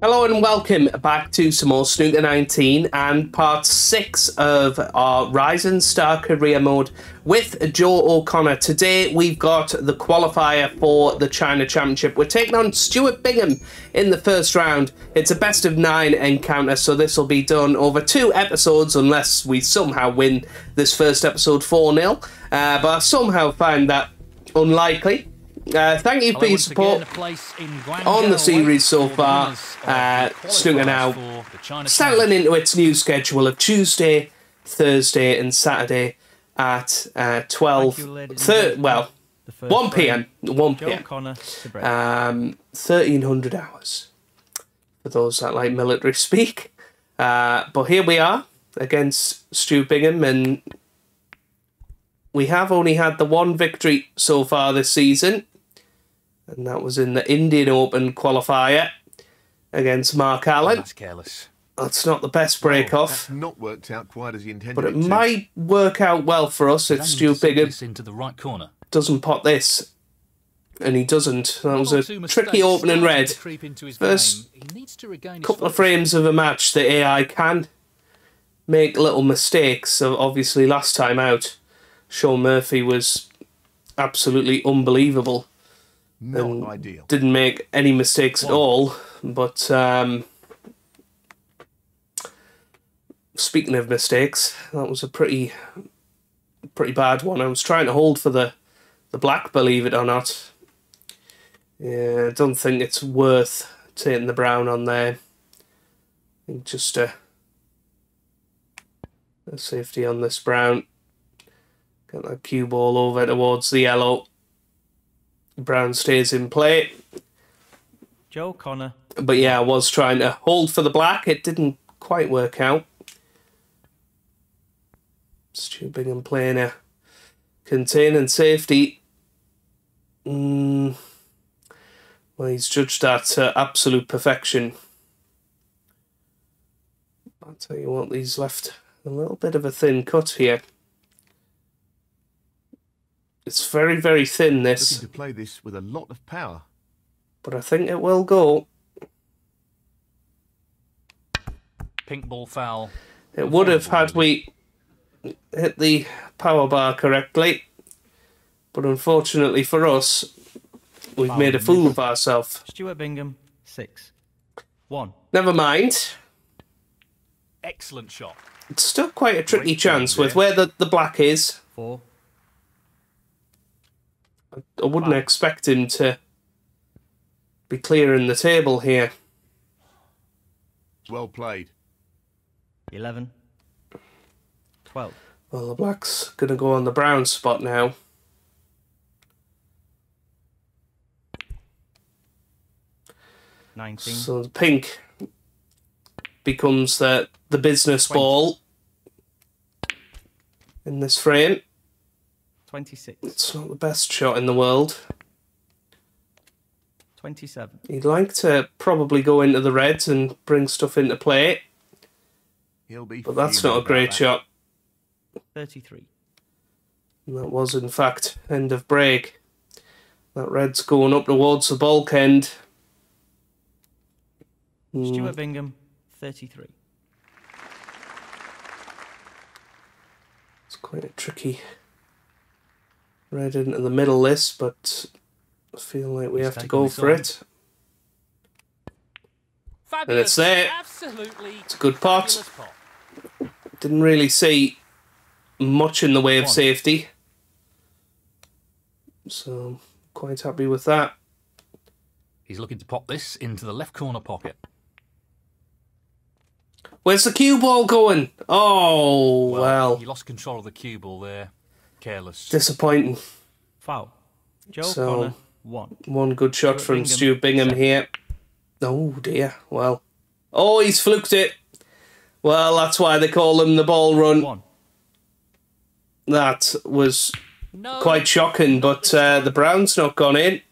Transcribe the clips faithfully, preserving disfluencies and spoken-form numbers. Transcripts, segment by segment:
Hello and welcome back to some more Snooker nineteen and part six of our Rising Star Career Mode with Joe O'Connor. Today we've got the qualifier for the China Championship. We're taking on Stuart Bingham in the first round. It's a best of nine encounter, so this will be done over two episodes unless we somehow win this first episode four nil. Uh, but I somehow find that unlikely. Uh, thank you for your support on the series so far. Uh, Snooker now settling into its new schedule of Tuesday, Thursday and Saturday at uh, twelve, thirty, well, one p m, one p m, um, thirteen hundred hours, for those that like military speak. Uh, but here we are against Stu Bingham, and we have only had the one victory so far this season, and that was in the Indian Open qualifier against Mark Allen. Oh, that's careless. That's not the best break-off. Oh, not worked out quite as he intended. But it, it might to. work out well for us if Stu Bingham into the right corner doesn't pot this, and he doesn't. That was a tricky opening red. First couple of frames of a match, the A I can make little mistakes. So obviously, last time out, Shaun Murphy was absolutely unbelievable. Not ideal. Didn't make any mistakes at all. But um, speaking of mistakes, that was a pretty, pretty bad one. I was trying to hold for the, the black, believe it or not. Yeah, I don't think it's worth taking the brown on there. I think just a, a safety on this brown. Get that cue ball over towards the yellow. Brown stays in play. Joe O'Connor. But yeah, I was trying to hold for the black. It didn't quite work out. Stu Bingham playing a contain and safety. Mm. Well, he's judged that to absolute perfection. I'll tell you what, he's left a little bit of a thin cut here. It's very, very thin, this. Looking to play this with a lot of power. But I think it will go. Pink ball foul. It would have had we hit the power bar correctly. But unfortunately for us, we've made a fool of ourselves. Stuart Bingham, six. One. Never mind. Excellent shot. It's still quite a tricky chance with where the, the black is. Four. I wouldn't wow. expect him to be clearing the table here. Well played. eleven. twelve. Well, the black's going to go on the brown spot now. nineteen. So the pink becomes the, the business twenty. Ball in this frame. twenty-six. It's not the best shot in the world. twenty-seven. He'd like to probably go into the reds and bring stuff into play. He'll be but that's not a great shot. thirty-three. And that was, in fact, end of break. That red's going up towards the bulk end. Stuart Bingham, thirty-three. It's quite a tricky red into the middle list, but I feel like we He's have to go for on. it. Fabulous. And it's there. Absolutely it's a good pot. pot. Didn't really see much in the way One. of safety. So, quite happy with that. He's looking to pop this into the left corner pocket. Where's the cue ball going? Oh, well. well. He lost control of the cue ball there. Careless. Disappointing. Foul. Joe so, O'Connor, one. One good shot Stuart from Bingham. Stu Bingham here. Oh, dear. Well. Oh, he's fluked it. Well, that's why they call him the ball run. One. That was no. quite shocking, but uh, the brown's not gone in.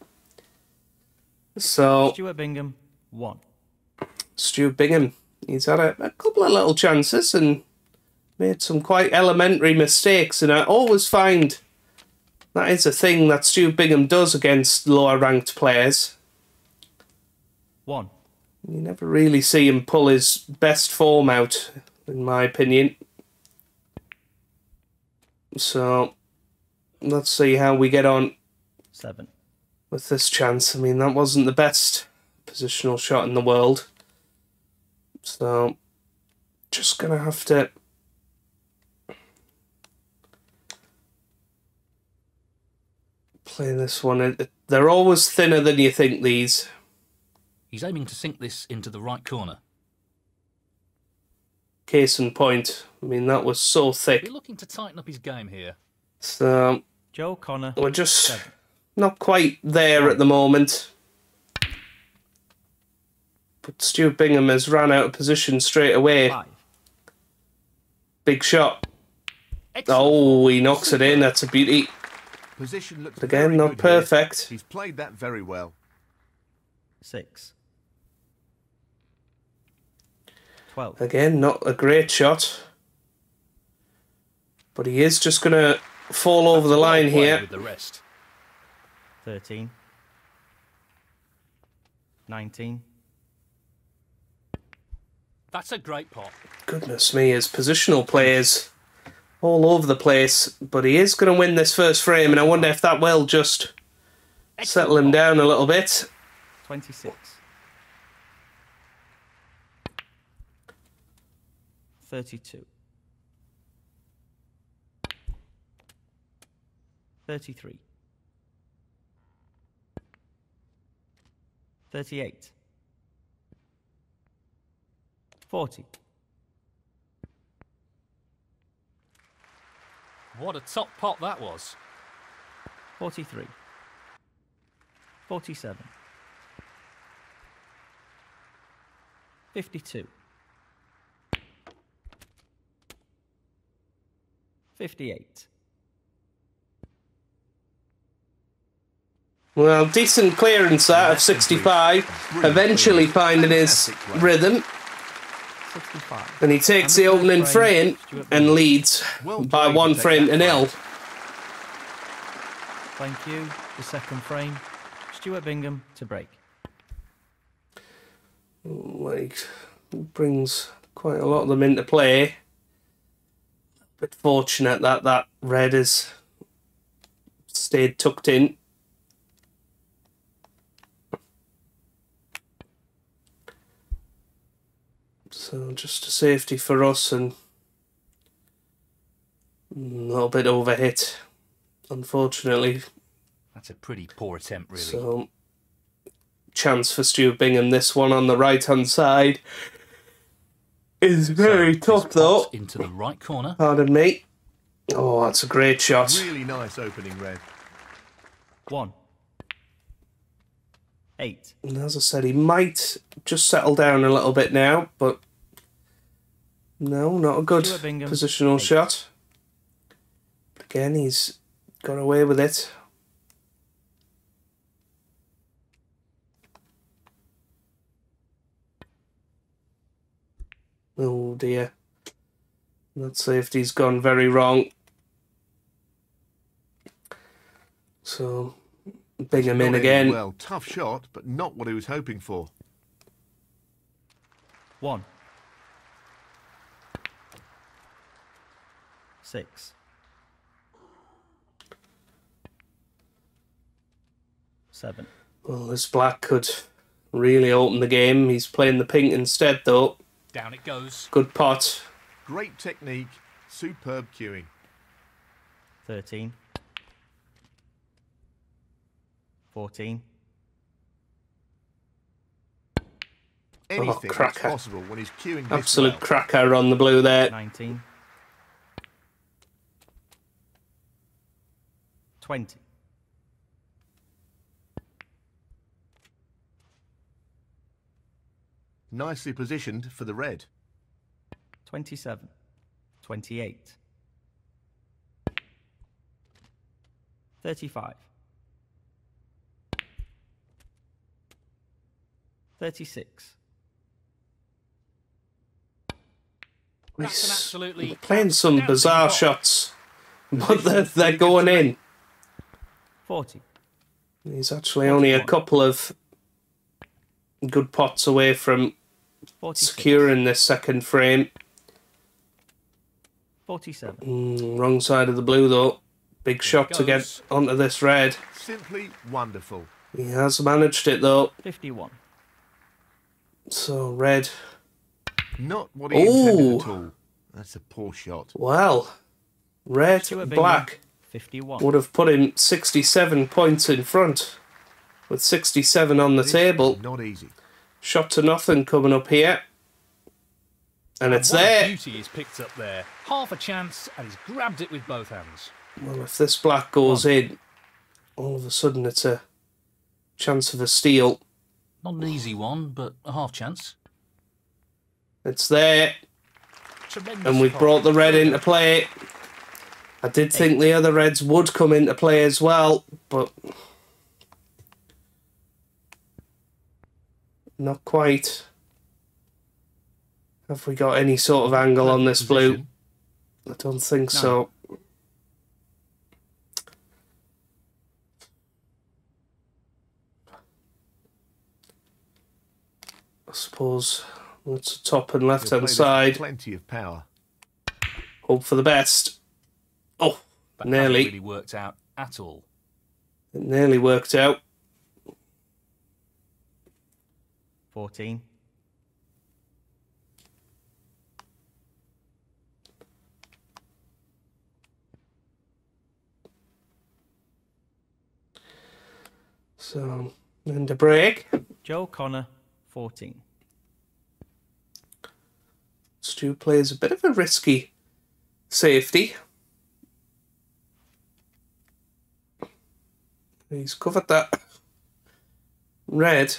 So Stuart Bingham, one. Stu Bingham. He's had a, a couple of little chances and made some quite elementary mistakes, and I always find that is a thing that Stu Bingham does against lower-ranked players. One. You never really see him pull his best form out, in my opinion. So, let's see how we get on. Seven. With this chance. I mean, that wasn't the best positional shot in the world. So, just going to have to... play this one. They're always thinner than you think, these. He's aiming to sink this into the right corner. Case in point. I mean, that was so thick. We're looking to tighten up his game here. So, Joe O'Connor. We're just seven. Not quite there at the moment. But Stuart Bingham has ran out of position straight away. Five. Big shot. Excellent. Oh, he knocks it in. That's a beauty. Position looks again, not perfect. Here. He's played that very well. Six. Twelve. Again, not a great shot. But he is just going to fall over the line here. With the rest. Thirteen. Nineteen. That's a great pot. Goodness me, his positional players all over the place, but he is going to win this first frame, and I wonder if that will just settle him down a little bit. twenty-six. thirty-two. thirty-three. thirty-eight. forty. What a top pot that was. forty-three. forty-seven. fifty-two. fifty-eight. Well, decent clearance out of sixty-five, eventually finding his rhythm. And he takes the opening frame and leads by one frame to nil. Thank you. The second frame, Stuart Bingham to break. Like, brings quite a lot of them into play. A bit fortunate that that red has stayed tucked in. So just a safety for us and a little bit overhit, unfortunately. That's a pretty poor attempt, really. So, chance for Stuart Bingham. This one on the right-hand side is very so tough, though. Into the right corner. Pardon me. Oh, that's a great shot. Really nice opening, red. One. Eight. And as I said, he might just settle down a little bit now, but... no, not a good positional shot. Again, he's got away with it. Oh dear. That safety's gone very wrong. So, Bingham in again. Well, tough shot, but not what he was hoping for. One. Six. Seven. Well, this black could really open the game. He's playing the pink instead, though. Down it goes. Good pot. Great technique. Superb cueing. Thirteen. Fourteen. Anything oh, cracker. Possible when he's queuing. Absolute well. Cracker on the blue there. Nineteen. Twenty. Nicely positioned for the red. Twenty-seven. Twenty-eight. Thirty-five. thirty-six. We're absolutely playing some bizarre shots, but they're, they're going in. forty. There's actually only a couple of good pots away from forty-six. Securing this second frame. forty-seven. Mm, wrong side of the blue, though. Big shot to get onto this red. Simply wonderful. He has managed it, though. fifty-one. So, red. Not what he intended at all. That's a poor shot. Well, red, black. fifty-one. Would have put him sixty-seven points in front. With sixty-seven on the this table. Not easy. Shot to nothing coming up here. And, and it's there. Beauty is picked up there. Half a chance, and he's grabbed it with both hands. Well, if this black goes One. in, all of a sudden it's a chance of a steal. Not an easy one, but a half chance. It's there. Tremendous and we've point. brought the red into play. I did Eight. think the other reds would come into play as well, but not quite. Have we got any sort of angle on this blue? I don't think no. so. I suppose it's top and left hand side. Plenty of power. Hope for the best. Oh, but nearly. It hasn't really worked out at all. It nearly worked out. fourteen. So, and a break. Joe O'Connor, fourteen. Stu plays a bit of a risky safety. He's covered that red.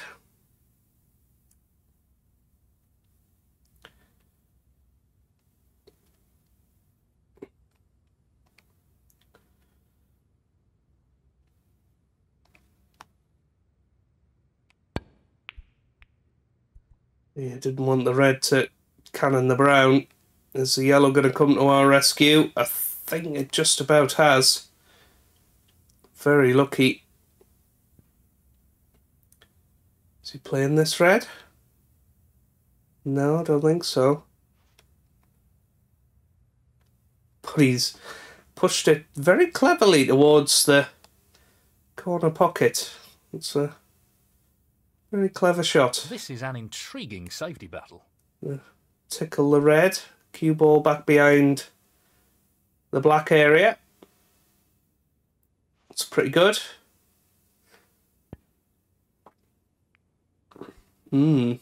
Yeah, didn't want the red to cannon the brown. Is the yellow going to come to our rescue? I think it just about has. Very lucky. Is he playing this red? No, I don't think so. But he's pushed it very cleverly towards the corner pocket. It's a very clever shot. This is an intriguing safety battle. Yeah. Tickle the red. Cue ball back behind the black area. It's pretty good. Hmm.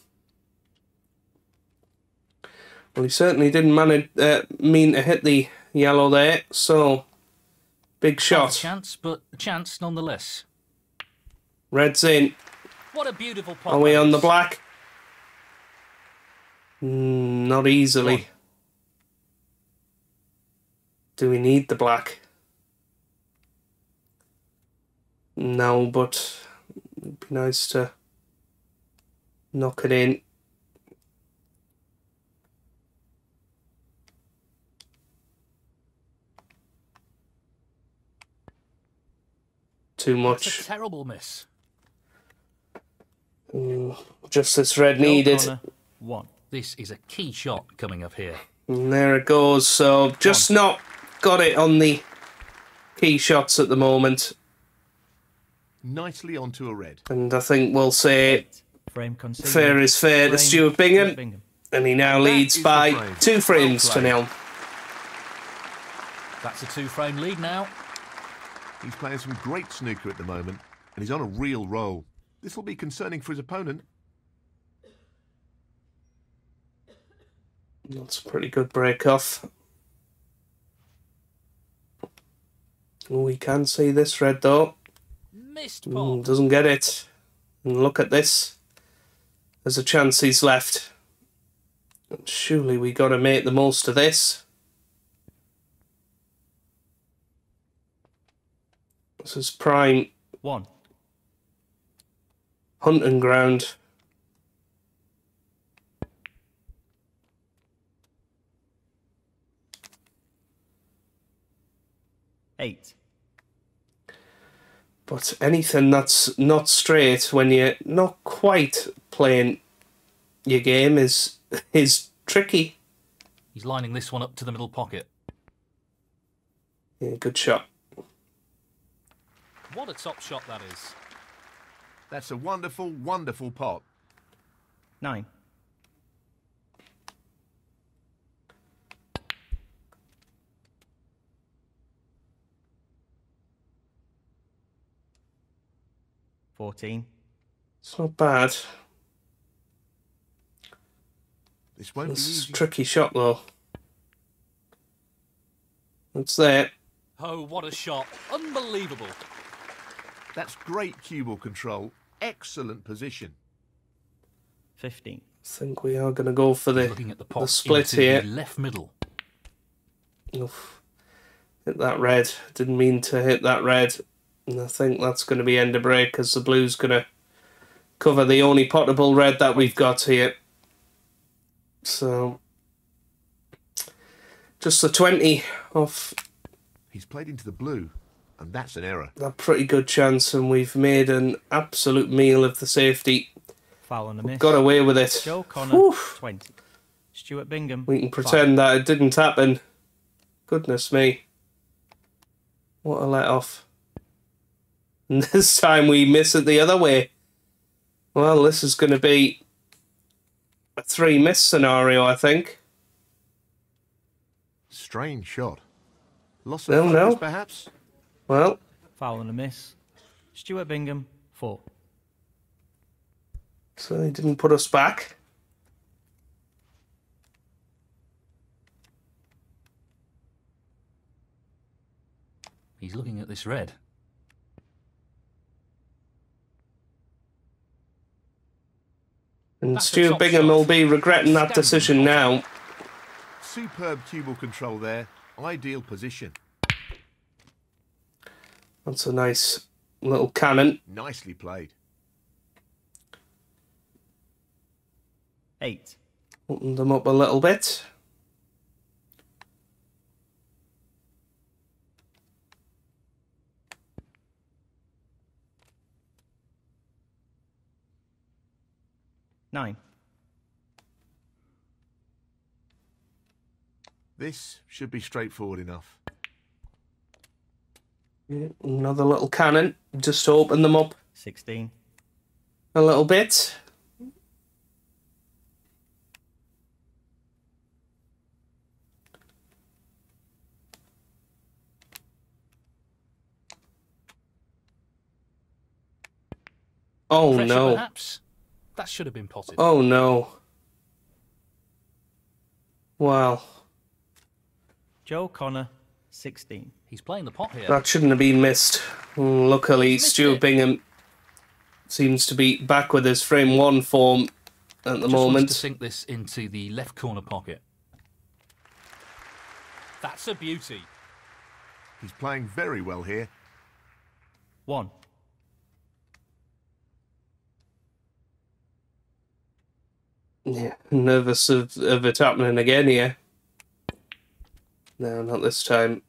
Well, he certainly didn't manage, uh, mean to hit the yellow there, so big shot. Not a chance, but a chance nonetheless. Red's in. What a beautiful pot. Are we on the black? Mm, not easily. What? Do we need the black? No, but it'd be nice to knock it in. Too much. That's a terrible miss. Mm, just this red needed. One. This is a key shot coming up here. And there it goes. So just One. not got it on the key shots at the moment. Nicely onto a red. And I think we'll say frame fair is fair frame to Stuart Bingham. Bingham. And he now and leads by frame. two frames to nil. That's a two-frame lead now. He's playing some great snooker at the moment, and he's on a real roll. This will be concerning for his opponent. That's a pretty good break off. We can see this red, though. Missed ball. Mm, doesn't get it. And look at this. There's a chance he's left. Surely we got to make the most of this. This is prime one hunting ground. Eight. But anything that's not straight, when you're not quite playing your game is is tricky. He's lining this one up to the middle pocket. Yeah, good shot. What a top shot that is. That's a wonderful, wonderful pot. Nine. Fourteen. It's not bad. This won't this be easy. Is a tricky shot though. That's it. Oh, what a shot. Unbelievable. That's great cue ball control. Excellent position. Fifteen. I think we are going to go for the, Looking at the, pot the split here. The left middle. Oof. Hit that red. Didn't mean to hit that red. And I think that's going to be end of break because the blue's going to cover the only potable red that we've got here. So, just the twenty off. He's played into the blue, and that's an error. A pretty good chance, and we've made an absolute meal of the safety. Foul and a miss. Got away with it. Joe O'Connor, Oof. twenty. Stuart Bingham. We can pretend five. That it didn't happen. Goodness me. What a let off. And this time we miss it the other way. Well, this is going to be a three-miss scenario, I think. Strange shot. Loss of no, focus, no. perhaps? Well. Foul and a miss. Stuart Bingham, four. So he didn't put us back. He's looking at this red. And Stuart Bingham will be regretting that decision now. Superb cue ball control there. Ideal position. That's a nice little cannon. Nicely played. Eight. Open them up a little bit. Nine. This should be straightforward enough. Yeah, another little cannon. Just open them up. Sixteen. A little bit. Oh Pressure, no. Perhaps. That should have been potted. Oh no. Wow. Joe O'Connor, sixteen. He's playing the pot here. That shouldn't have been missed. Luckily, Stuart Bingham seems to be back with his frame one form at the moment. Just sink this into the left corner pocket. That's a beauty. He's playing very well here. One. Yeah, nervous of, of it happening again here. No, not this time.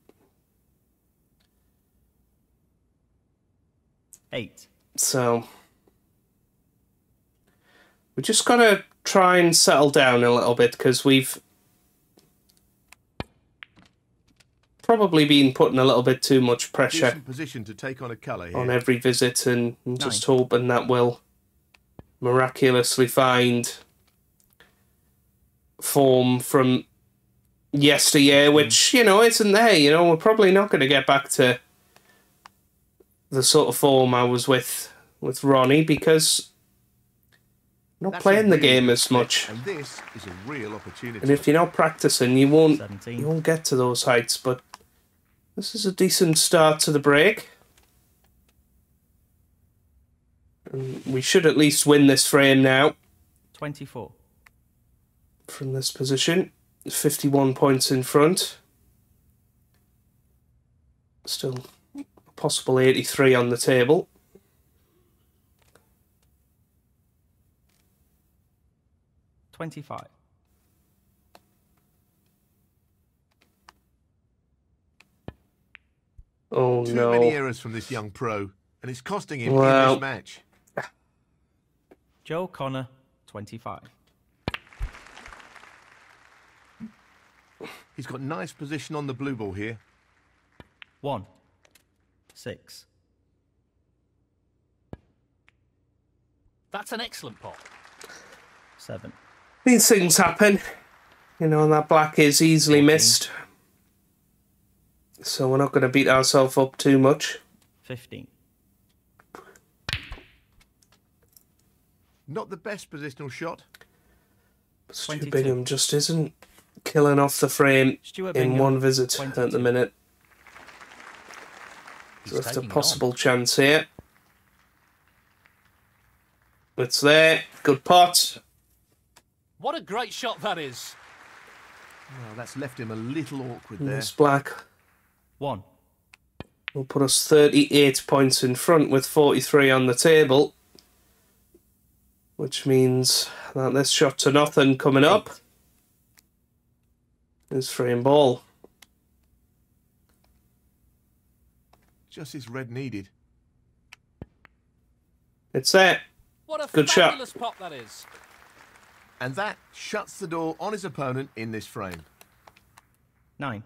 Eight. So, we're just going to try and settle down a little bit because we've probably been putting a little bit too much pressure position to take on, a colour here. on every visit and Nine. just hoping that we'll miraculously find form from yesteryear, which, you know, isn't there. You know, we're probably not going to get back to the sort of form I was with with Ronnie because I'm not That's playing the game as much. And this is a real opportunity. And if you're not practicing, you won't seventeen. You won't get to those heights. But this is a decent start to the break. And we should at least win this frame now. Twenty-four. From this position, fifty-one points in front. Still a possible eighty-three on the table. Twenty-five. Oh no! Too many errors from this young pro, and it's costing him well, in this match. Joe O'Connor, twenty-five. He's got nice position on the blue ball here. One, six. That's an excellent pot. Seven. These things happen. You know, and that black is easily fourteen. Missed. So we're not going to beat ourselves up too much. fifteen. Not the best positional shot. Stuart Bingham just isn't killing off the frame in one visit twenty-two. At the minute. So that's a possible chance here. It's there. Good pot. What a great shot that is. Well, that's left him a little awkward there. It's black. One. Will put us thirty-eight points in front with forty-three on the table. Which means that this shot to nothing coming Eight. Up is frame ball. Just his red needed. It's there. What a good fabulous shot. Pop that is. And that shuts the door on his opponent in this frame. Nine.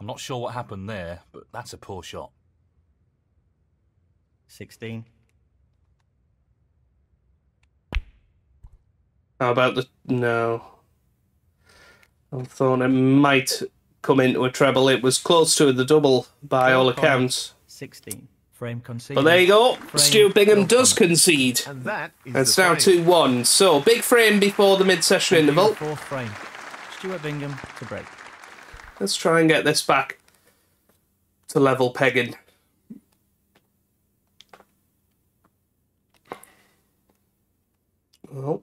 I'm not sure what happened there, but that's a poor shot. sixteen. How about the... No. I thought it might come into a treble. It was close to the double by all accounts. sixteen. Frame conceded. But there you go. Frame Stuart Bingham does concede. And that is it's now two one. So, big frame before the mid-session interval. Fourth frame. Stuart Bingham to break. Let's try and get this back to level pegging. Well.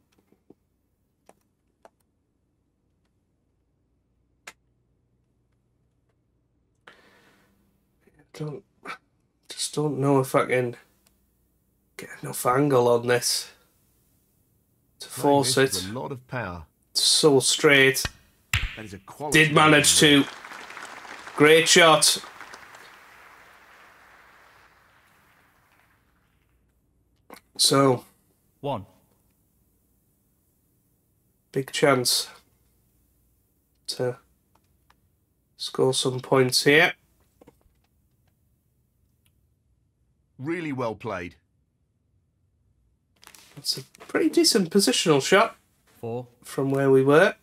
I don't, just don't know if I can get enough angle on this to force it. It's a lot of power. It's so straight. That is a quality. Did manage to. Great shot. So. One. Big chance to score some points here. Really well played. That's a pretty decent positional shot. Four. From where we were.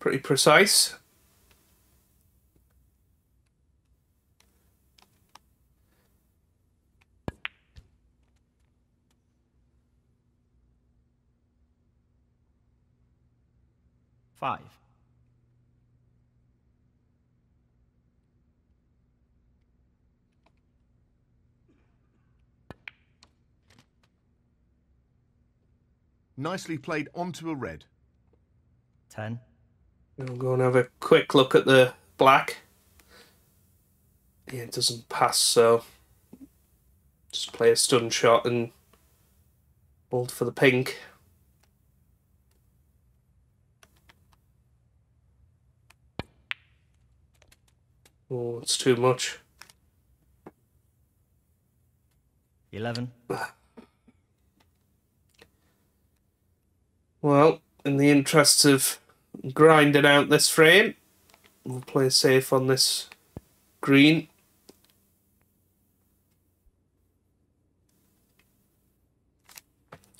Pretty precise. Five. Nicely played onto a red. Ten. We'll go and have a quick look at the black. Yeah, it doesn't pass, so just play a stun shot and hold for the pink. Oh, it's too much. Eleven. Well, in the interests of grinding out this frame, we'll play safe on this green.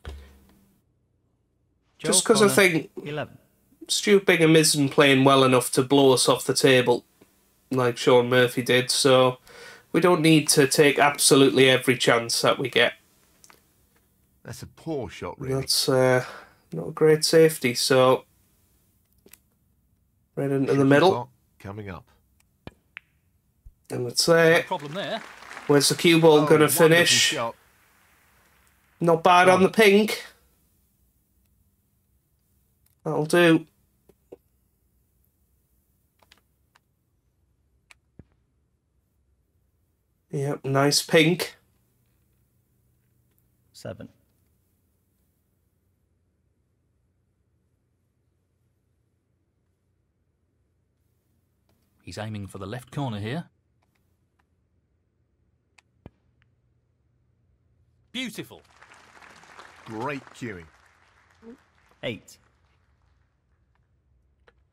Joe Just because I think eleven. Stuart Bingham isn't playing well enough to blow us off the table like Shaun Murphy did, so we don't need to take absolutely every chance that we get. That's a poor shot, really. That's uh, not a great safety, so right into the middle. Coming up. And let's say, no problem there. Where's the cue ball oh, going to finish? Not bad One. On the pink. That'll do. Yep, nice pink. Seven. He's aiming for the left corner here. Beautiful. Great cueing. Eight.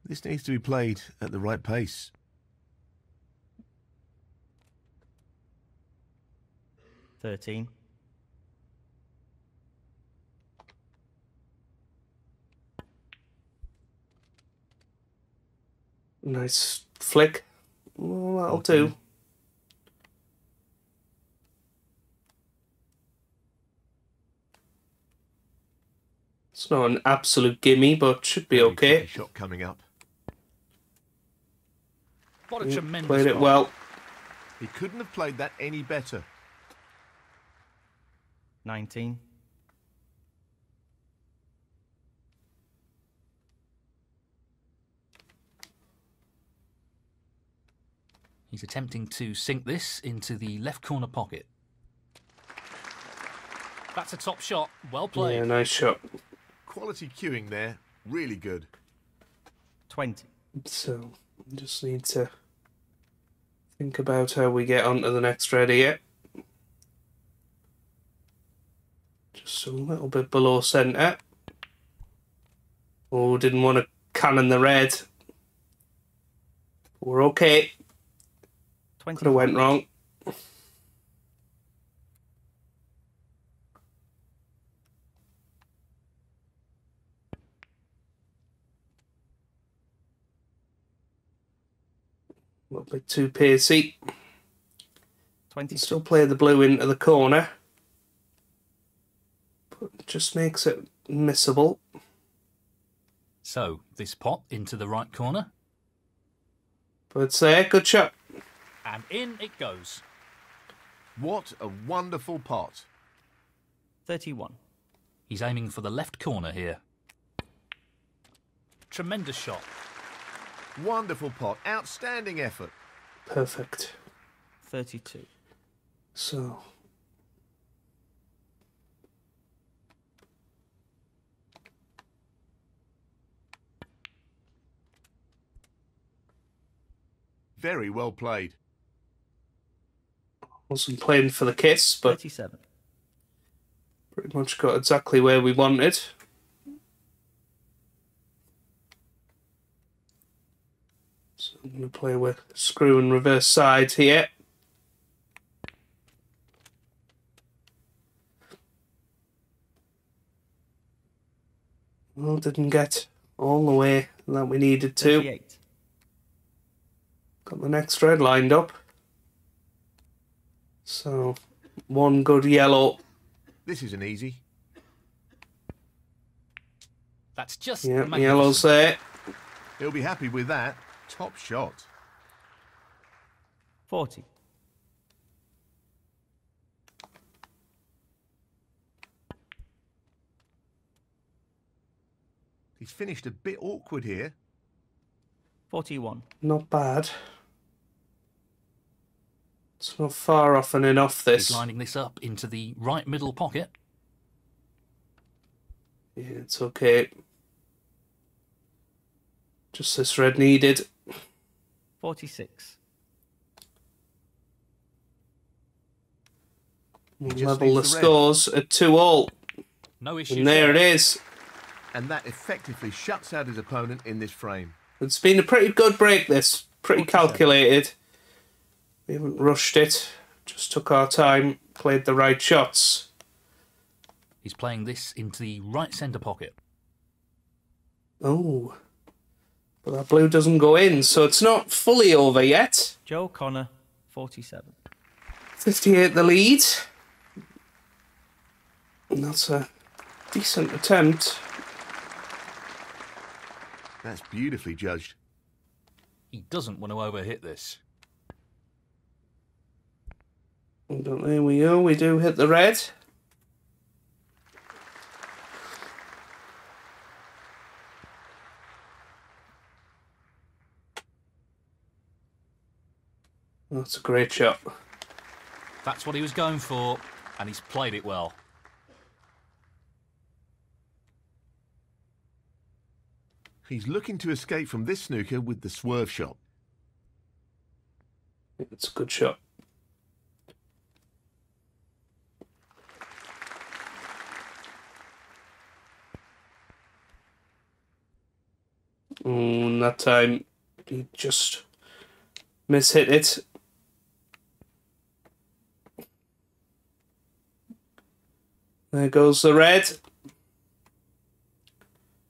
This needs to be played at the right pace. Thirteen. Nice flick. Well, that'll okay. do. It's not an absolute gimme, but should be okay. Shot coming up. What a Ooh, tremendous played it ball. Well. He couldn't have played that any better. Nineteen. He's attempting to sink this into the left corner pocket. That's a top shot. Well played. Yeah, nice shot. Quality cueing there, really good. twenty. So, just need to think about how we get on to the next thread here. Just a little bit below centre. Oh, didn't want to cannon the red. But we're okay. twenty. Could have went wrong. A little bit too pacey. twenty. Still play the blue into the corner. But it just makes it missable. So, this pot into the right corner. But there, good shot. And in it goes. What a wonderful pot. thirty-one. He's aiming for the left corner here. Tremendous shot. Wonderful pot. Outstanding effort. Perfect. thirty-two. So. Very well played. Wasn't playing for the kiss, but thirty-seven. Pretty much got exactly where we wanted. I'm going to play with screw and reverse side here. Well, didn't get all the way that we needed to. thirty-eight. Got the next thread lined up. So, one good yellow. This isn't easy. That's just... Yeah, the yellow's there. He'll be happy with that. Top shot. forty. He's finished a bit awkward here. forty-one. Not bad. It's not far off and enough this. He's lining this up into the right middle pocket. Yeah, it's okay. Just this red needed. forty-six. We'll level the, the scores at two all. No issue. And there it is. And that effectively shuts out his opponent in this frame. It's been a pretty good break, this. Pretty calculated. We haven't rushed it. Just took our time. Played the right shots. He's playing this into the right centre pocket. Oh. But that blue doesn't go in, so it's not fully over yet. Joe O'Connor, forty-seven. fifty-eight the lead. And that's a decent attempt. That's beautifully judged. He doesn't want to overhit this. But there we go, we do hit the red. That's a great shot. That's what he was going for, and he's played it well. He's looking to escape from this snooker with the swerve shot. It's a good shot. and that time he just mishit it. There goes the red.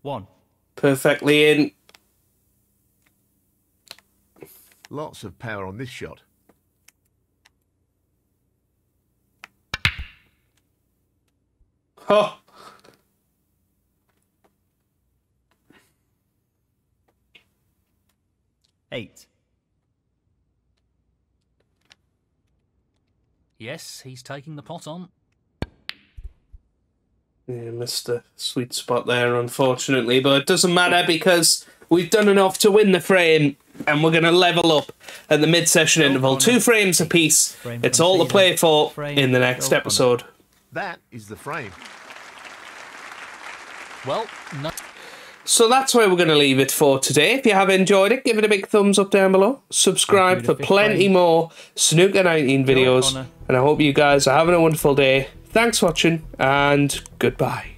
One. Perfectly in. Lots of power on this shot. Oh. Eight. Yes, he's taking the pot on. Yeah, missed a sweet spot there, unfortunately, but it doesn't matter because we've done enough to win the frame, and we're going to level up at the mid-session interval. Two frames apiece. It's all to play for in the next episode. That is the frame. Well, no. So that's where we're going to leave it for today. If you have enjoyed it, give it a big thumbs up down below. Subscribe for plenty more Snooker nineteen videos, and I hope you guys are having a wonderful day. Thanks for watching, and goodbye.